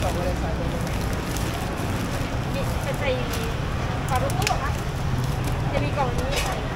จะใส่ฝาลูกตู้เหรอคะจะมีกล่องนี้